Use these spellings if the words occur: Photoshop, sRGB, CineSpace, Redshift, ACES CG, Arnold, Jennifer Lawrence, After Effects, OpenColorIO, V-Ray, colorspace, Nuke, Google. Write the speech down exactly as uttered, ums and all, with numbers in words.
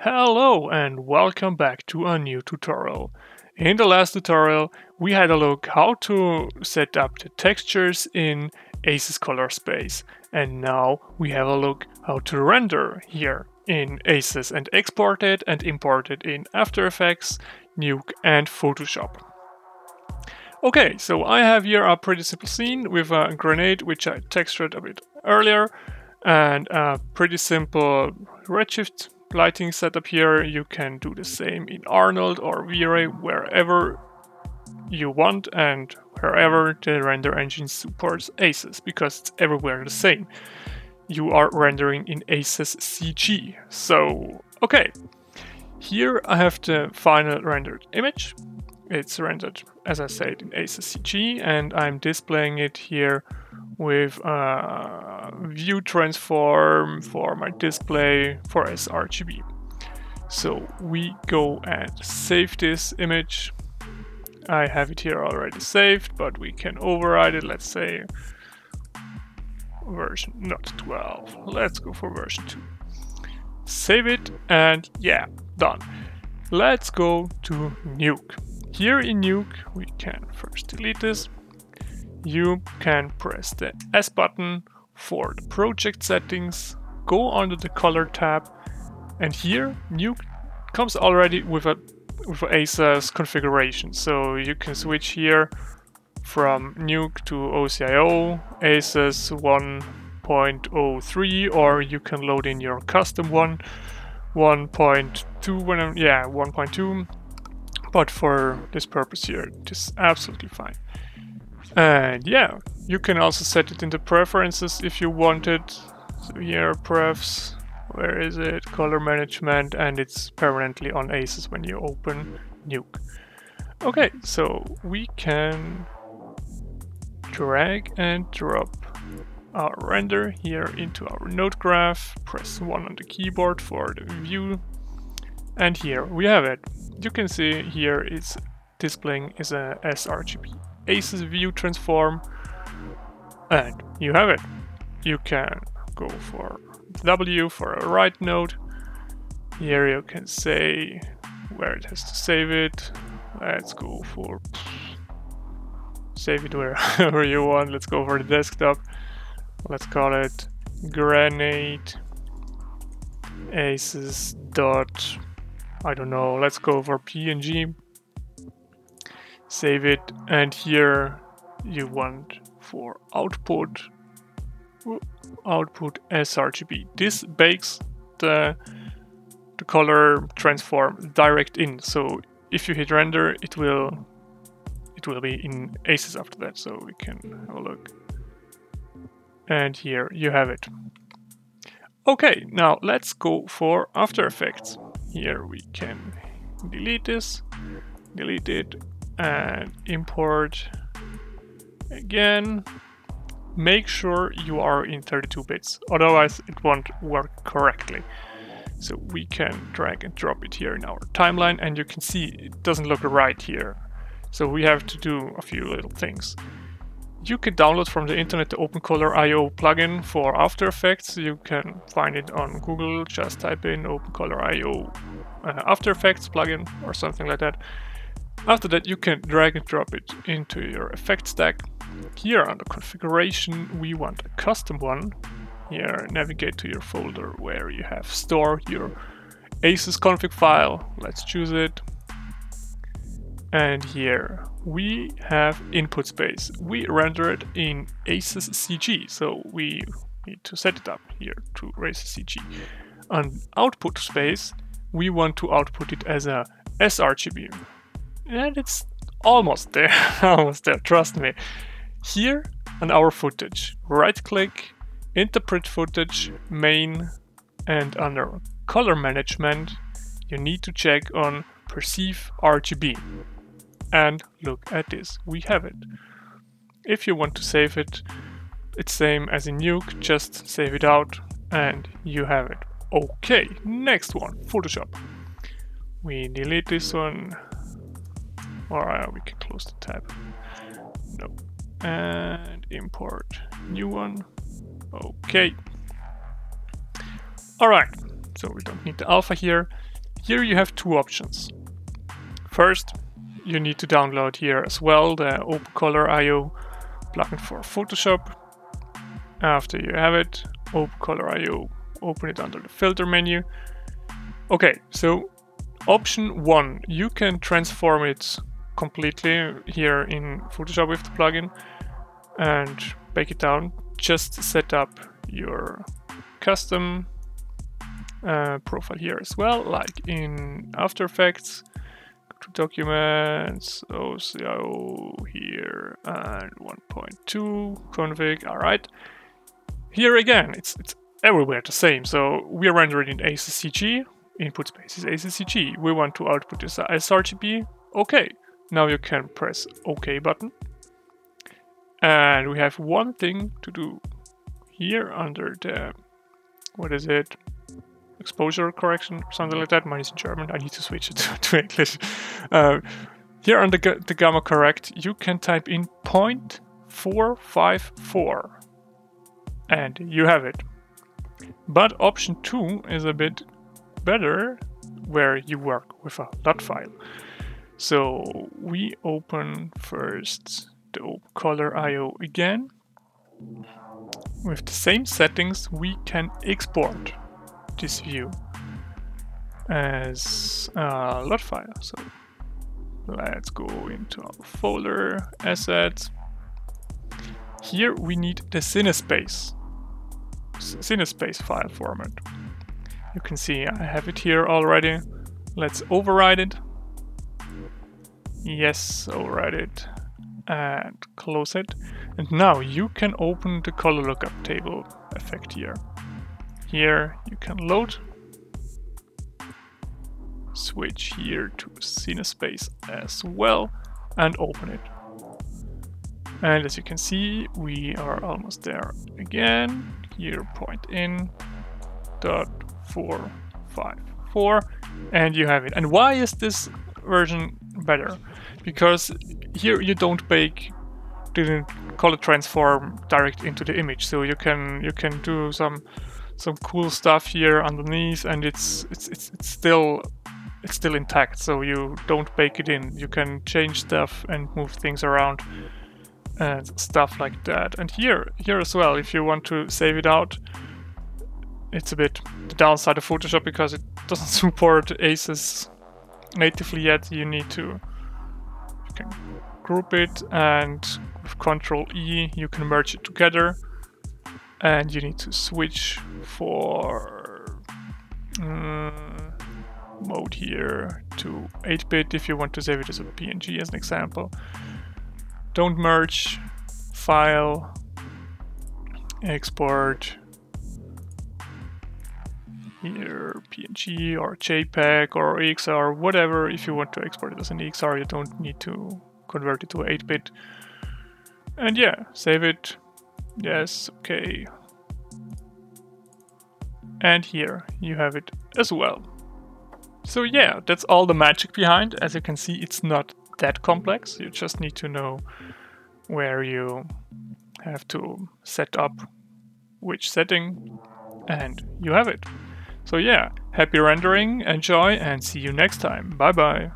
Hello and welcome back to a new tutorial. In the last tutorial we had a look how to set up the textures in ACES color space, and now we have a look how to render here in ACES and export it and import it in After Effects, Nuke and Photoshop. Okay, so I have here a pretty simple scene with a grenade which I textured a bit earlier and a pretty simple Redshift lighting setup here. You can do the same in Arnold or V-Ray, wherever you want and wherever the render engine supports ACES, because it's everywhere the same. You are rendering in ACES C G. So, okay, here I have the final rendered image. It's rendered, as I said, in ACES C G, and I'm displaying it here with a view transform for my display for sRGB. So we go and save this image. I have it here already saved, but we can override it. Let's say version, not twelve. Let's go for version two. Save it, and yeah, done. Let's go to Nuke. Here in Nuke, we can first delete this. You can press the S button for the project settings, go under the color tab, and here Nuke comes already with a with ACES configuration. So you can switch here from Nuke to O C I O, ACES one point oh three, or you can load in your custom one, one point two, when yeah, one point two. But for this purpose here, it is absolutely fine. And yeah, you can also set it in the preferences if you want it. So here, prefs, where is it? Color management, and it's permanently on ACES when you open Nuke. Okay, so we can drag and drop our render here into our node graph, press one on the keyboard for the view, and here we have it. You can see here it's displaying is a sRGB ACES view transform, and you have it. You can go for W for a right node. Here you can say where it has to save it. Let's go for save it wherever you want. Let's go for the desktop. Let's call it grenade ACES dot, I don't know, let's go for P N G. Save it, and here you want for output output sRGB. This bakes the, the color transform direct in, so if you hit render it will it will be in ACES after that. So we can have a look, and here you have it. Okay, now let's go for After Effects. Here we can delete this, delete it, and import again. Make sure you are in thirty-two bits, otherwise it won't work correctly. So we can drag and drop it here in our timeline, and you can see it doesn't look right here. So we have to do a few little things. You can download from the internet the OpenColorIO plugin for After Effects. You can find it on Google, just type in OpenColorIO uh, After Effects plugin or something like that. After that, you can drag and drop it into your effect stack. Here under configuration, we want a custom one. Here, navigate to your folder where you have store your ACES config file. Let's choose it. And here we have input space. We render it in ACES C G, so we need to set it up here to ACES C G. On output space, we want to output it as a sRGB. And it's almost there, almost there, trust me. Here on our footage, right click, interpret footage, main, and under color management, you need to check on perceive R G B. And look at this, we have it. If you want to save it, it's same as in Nuke, just save it out and you have it. Okay, next one, Photoshop. We delete this one. Or uh, we can close the tab. No. And import new one. Okay. Alright. so we don't need the alpha here. Here you have two options. First, you need to download here as well the OpenColorIO plugin for Photoshop. After you have it, OpenColorIO, open it under the filter menu. Okay, so option one, you can transform it completely here in Photoshop with the plugin and break it down. Just set up your custom uh, profile here as well, like in After Effects. Go to Documents, O C I O here, and one point two, config, all right. Here again, it's, it's everywhere the same. So we are rendering in ACES C G, input space is ACES C G. We want to output this sRGB, okay. Now you can press OK button. And we have one thing to do here under the, what is it? Exposure correction, something like that. Mine is in German, I need to switch it to English. Uh, here under the, the gamma correct, you can type in zero point four five four and you have it. But option two is a bit better, where you work with a dot file. So we open first the OpenColorIO again. With the same settings, we can export this view as a lot file. So let's go into our folder, assets. Here we need the CineSpace, CineSpace file format. You can see I have it here already. Let's override it. Yes, override it and close it. And now you can open the color lookup table effect here. Here you can load, switch here to CineSpace as well and open it. And as you can see, we are almost there again. Here point in dot four five four and you have it. And why is this version better? Because here you don't bake the color transform direct into the image, so you can you can do some some cool stuff here underneath, and it's it's it's, it's still it's still intact, so you don't bake it in. You can change stuff and move things around and stuff like that. And here here as well, if you want to save it out, it's a bit the downside of Photoshop because it doesn't support ACES natively yet. You need to you can group it, and with Control E you can merge it together, and you need to switch for um, mode here to eight bit if you want to save it as a P N G as an example. Don't merge, file, export here P N G or JPEG or X R, whatever. If you want to export it as an X R, you don't need to convert it to eight bit. And yeah, save it. Yes, okay. And here you have it as well. So yeah, that's all the magic behind. As you can see, it's not that complex. You just need to know where you have to set up which setting, and you have it. So yeah, happy rendering, enjoy, and see you next time. Bye bye.